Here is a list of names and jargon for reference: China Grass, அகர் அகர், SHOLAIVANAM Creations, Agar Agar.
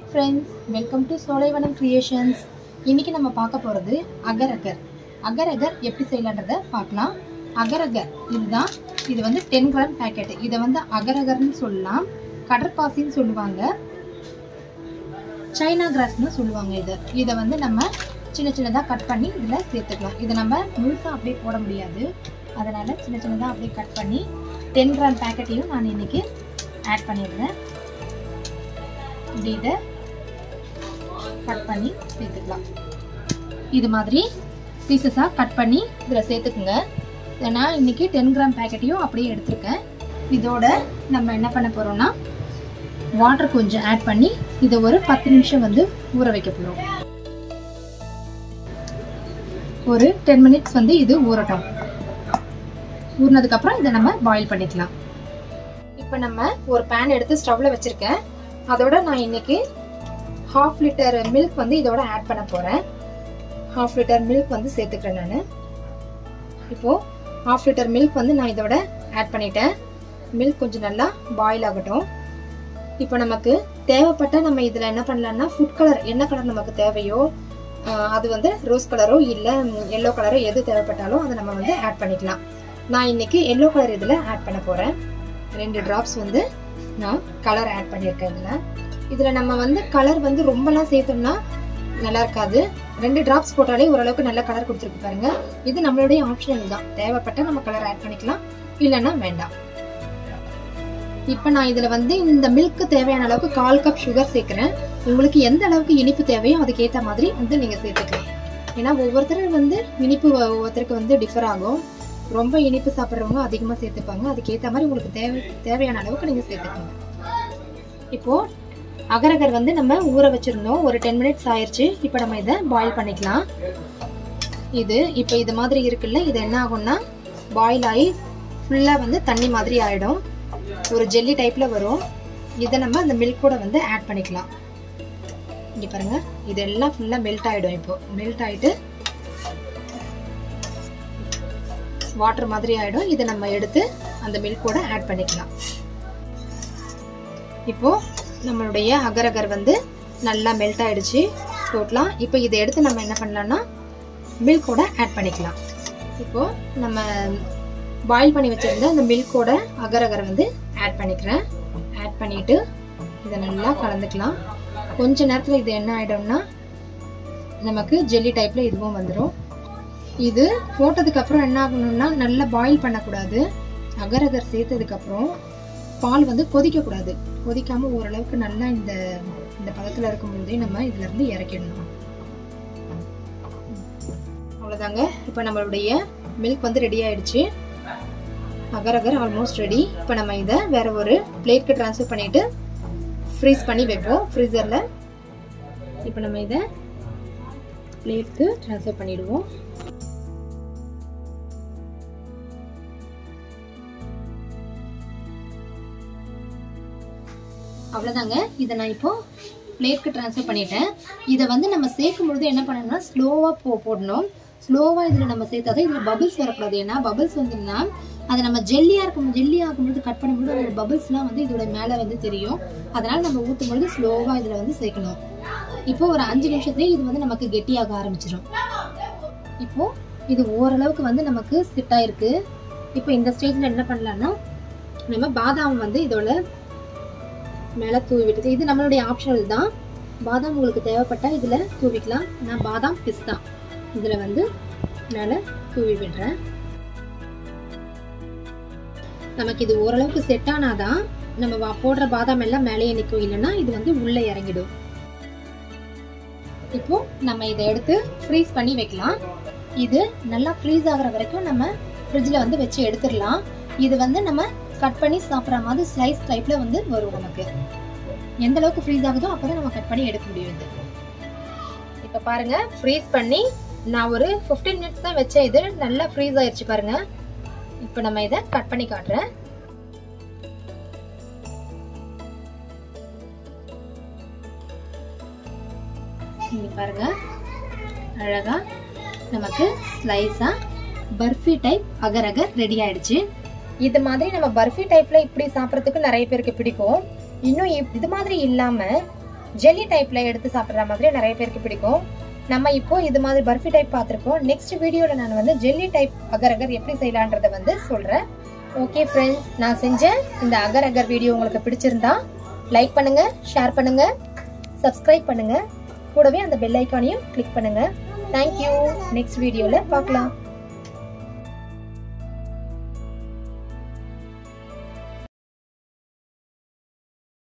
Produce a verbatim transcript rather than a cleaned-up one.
Hi friends, welcome to SHOLAIVANAM Creations. इनकी नम्म पाक पोरुदु अगर अगर अगर अगर एप्पड़ी सेयलांड्रदा पाकलाम. अगर अगर इदुदान इदु वंदु ten gram packet. इदु वंदु अगर अगर नु सोल्लाम, कटरपासी नु सोल्लुवांगा, चाइना ग्रास नु सोल्लुवांगा. इदु इदु वंदु नम्म சின்ன சின்னதா கட் பண்ணி இதல சேர்த்துக்கலாம். இத நம்ம முழுசா அப்படியே போட முடியாது. அதனால சின்ன சின்னதா அப்படியே கட் பண்ணி ten gram பாக்கெட்டையும் நான் இன்னைக்கு ஆட் பண்ணிடுறேன். இத கட் பண்ணி சேர்த்துக்கலாம். இது மாதிரி பீசஸா கட் பண்ணி இதல சேர்த்துக்குங்க. நான் இன்னைக்கு ten gram பாக்கெட்டையும் அப்படியே எடுத்துர்க்கேன். இதோட நம்ம என்ன பண்ண போறோம்னா வாட்டர் கொஞ்சம் ஆட் பண்ணி இத ஒரு ten நிமிஷம் வந்து ஊற வைக்க போறோம். और ten minutes வந்து இது ஊறட்டும். ஊறினதுக்கு அப்புறம் இத நம்ம பாயில் பண்ணிக்கலாம். இப்போ நம்ம ஒரு pan எடுத்து ஸ்டவ்ல வச்சிருக்கேன். அதோட நான் இன்னைக்கு half liter milk வந்து இதோட ஆட் பண்ண போறேன். half liter milk வந்து சேர்த்துக்கறேன் நான். இப்போ half liter milk வந்து நான் இதோட ஆட் பண்ணிட்டேன். milk கொஞ்சம் நல்லா பாயில் ஆகட்டும். இப்போ நமக்கு தேவைப்பட்ட நம்ம இதல என்ன பண்ணலாம்னா ஃபுட் கலர் என்ன கலர் நமக்கு தேவையோ அது வந்து ரோஸ் கலரோ இல்ல yellow கலரோ எது தேவைப்பட்டாலோ அத நம்ம வந்து ஆட் பண்ணிக்கலாம். நான் இன்னைக்கு yellow கலர் இதல ஆட் பண்ண போறேன். ரெண்டு drops வந்து நான் கலர் ஆட் பண்ணிருக்கேன் இதல. இதல நம்ம வந்து கலர் வந்து ரொம்பல சேர்த்தோம்னா நல்லா இருக்காது. ரெண்டு drops போட்டாலே ஓரளவுக்கு நல்ல கலர் கொடுத்திருக்கு பாருங்க. இது நம்மளுடைய ஆப்ஷனல் தான். தேவைப்பட்டா நம்ம கலர் ஆட் பண்ணிக்கலாம், இல்லனா வேண்டாம். இப்போ நான் இதல வந்து இந்த milk தேவையான அளவுக்கு கால் கப் சுகர் சேர்க்கிறேன். உங்களுக்கு எந்த அளவுக்கு இனிப்பு தேவையோ அதுக்கு ஏத்த மாதிரி வந்து நீங்க சேர்த்துக்கலாம். ஏனா ஒவ்வொருத்தருக்கு வந்து இனிப்பு ஒவ்வொருத்தருக்கு வந்து டிஃபர் ஆகும். ரொம்ப இனிப்பு சாப்பிடுறவங்க அதிகமா சேர்த்துப்பாங்க. அதுக்கு ஏத்த மாதிரி உங்களுக்கு தேவை தேவையான அளவுக்கு நீங்க சேர்த்துக்கங்க. இப்போ அகர் அகர் வந்து நம்ம ஊற வச்சிருந்தோம். ஒரு ten minutes ஆயிருச்சு. இப்போ நம்ம இத பாயில் பண்ணிக்கலாம். இது இப்போ இது மாதிரி இருக்குல்ல, இது என்ன ஆகும்னா பாயில் ஆயி ஃபுல்லா வந்து தண்ணி மாதிரி ஆயிடும். ஒரு ஜெல்லி டைப்ல வரும். இத நம்ம அந்த milk கூட வந்து ஆட் பண்ணிக்கலாம். இங்க பாருங்க இதெல்லாம் ஃபுல்லா மெல்ட் ஆயிடும். இப்போ மெல்ட் ஆயிட்டு வாட்டர் மாதிரி ஆயிடும். இத நம்ம எடுத்து அந்த milk கூட ஆட் பண்ணிக்கலாம். இப்போ நம்மளுடைய அகர் அகர் வந்து நல்லா மெல்ட் ஆயிடுச்சு டோட்டலா. இப்போ இத எடுத்து நம்ம என்ன பண்ணலாம்னா milk கூட ஆட் பண்ணிக்கலாம். இப்போ நம்ம பாயில் பண்ணி வச்சிருந்த அந்த milk கூட அகர் அகர் வந்து ஆட் பண்ணிக்கிறேன். ஆட் பண்ணிட்டு இத நல்லா கலந்துக்கலாம். கொஞ்ச நேரத்துல இது என்ன ஆயிடும்னா நமக்கு ஜெல்லி டைப்ல இதுவும் வந்துரும். இது போட்டதுக்கு அப்புறம் என்ன ஆகணும்னா நல்லா பாயில் பண்ண கூடாது. அகர் அகர் சேர்த்ததுக்கு அப்புறம் பால் வந்து கொதிக்க கூடாது. கொதிக்காம ஓரளவுக்கு நல்லா இந்த இந்த பதத்துல இருக்கும்போதே நம்ம இதுல இருந்து இறக்கிடணும். அவ்வளவுதாங்க. இப்போ நம்மளுடைய milk வந்து ரெடி ஆயிடுச்சு. அகர் அகர் almost ready. இப்போ நம்ம இத வேற ஒரு பிளேட்க்கு ட்ரான்ஸ்ஃபர் பண்ணிட்டு ஃப்ரீஸ் பண்ணி வைப்போம் ஃப்ரீசர்ல. இப்போ நம்ம இத பிளேட்க்கு ட்ரான்ஸ்ஃபர் பண்ணிடுவோம். அவ்வளவுதாங்க. இத நான் இப்போ பிளேட்க்கு ட்ரான்ஸ்ஃபர் பண்ணிட்டேன். இத வந்து நம்ம சேக்கும் பொழுது என்ன பண்ணணும்னா ஸ்லோவா போடணும். ஸ்லோவா இதுல நம்ம சேர்த்தாதான் இதுல பபிள்ஸ் வரக்கூடாது. ஏன்னா பபிள்ஸ் வந்துன்னா அது நம்ம ஜெல்லியா இருக்கும் ஜெல்லியா இருக்கும்போது கட் பண்ணும்போது அதோட பபிள்ஸ்லாம் வந்து இதோட மேலே வந்து தெரியும். அதனால நம்ம ஊற்றும்பொழுது ஸ்லோவா இதுல வந்து சேர்க்கணும். இப்போ ஒரு அஞ்சு நிமிஷத்துலேயே இது வந்து நமக்கு கெட்டியாக ஆரம்பிச்சிடும். இப்போ இது ஓரளவுக்கு வந்து நமக்கு செட் ஆயிருக்கு. இப்போ இந்த ஸ்டேஜ்ல என்ன பண்ணலாம்னா நம்ம பாதாம் வந்து இதோட மேலே தூவி விட்டுது. இது நம்மளுடைய ஆப்ஷனல் தான். பாதாம் உங்களுக்கு தேவைப்பட்டா இதுல தூவிக்கலாம். நான் பாதாம் பிஸ்தா இதுல வந்து மேலே தூவி விடுறேன். நமக்கு இது ஓரளவுக்கு செட் ஆனாதான் நம்ம போடுற பாதாம் எல்லாம் மேலேயே நிற்கும். இல்லைன்னா இது வந்து உள்ளே இறங்கிடும். இப்போ நம்ம இதை எடுத்து ஃப்ரீஸ் பண்ணி வைக்கலாம். இது நல்லா ஃப்ரீஸ் ஆகிற வரைக்கும் நம்ம ஃப்ரிட்ஜில் வந்து வச்சு எடுத்துடலாம். இது வந்து நம்ம கட் பண்ணி சாப்பிட்ற மாதிரி ஸ்லைஸ் டைப்பில் வந்து வரும். நமக்கு எந்த அளவுக்கு ஃப்ரீஸ் ஆகுதோ அப்போ தான் நம்ம கட் பண்ணி எடுக்க முடியாது. இப்போ பாருங்கள் ஃப்ரீஸ் பண்ணி நான் ஒரு ஃபிஃப்டீன் மினிட்ஸ் தான் வச்சேன். இது நல்லா ஃப்ரீஸ் ஆயிடுச்சு பாருங்கள். இப்போ நம்ம இதை கட் பண்ணி காட்டுறேன். இங்க பாருங்க அழகா நமக்கு ஸ்லைஸா barfi type அகர் அகர் ready ஆயிடுச்சு. இது மாதிரி நம்ம பர்ஃபி டைப்ல இப்படி சாப்பிட்றதுக்கு நிறைய பேருக்கு பிடிக்கும். இன்னும் இது மாதிரி இல்லாம जेली टाइप सापे नया पिड़ों நம்ம இப்போ இது மாதிரி பர்ஃபி டைப் பாத்துறோம். நெக்ஸ்ட் வீடியோல நான் வந்து ஜெல்லி டைப் அகர் அகர் எப்படி செய்யலாம்ன்றத வந்து சொல்றேன். ஓகே फ्रेंड्स, நான் செஞ்ச இந்த அகர் அகர் வீடியோ உங்களுக்கு பிடிச்சிருந்தா லைக் பண்ணுங்க, ஷேர் பண்ணுங்க, Subscribe பண்ணுங்க, கூடவே அந்த பெல் ஐகானையும் கிளிக் பண்ணுங்க. Thank you. நெக்ஸ்ட் வீடியோல பார்க்கலாம்.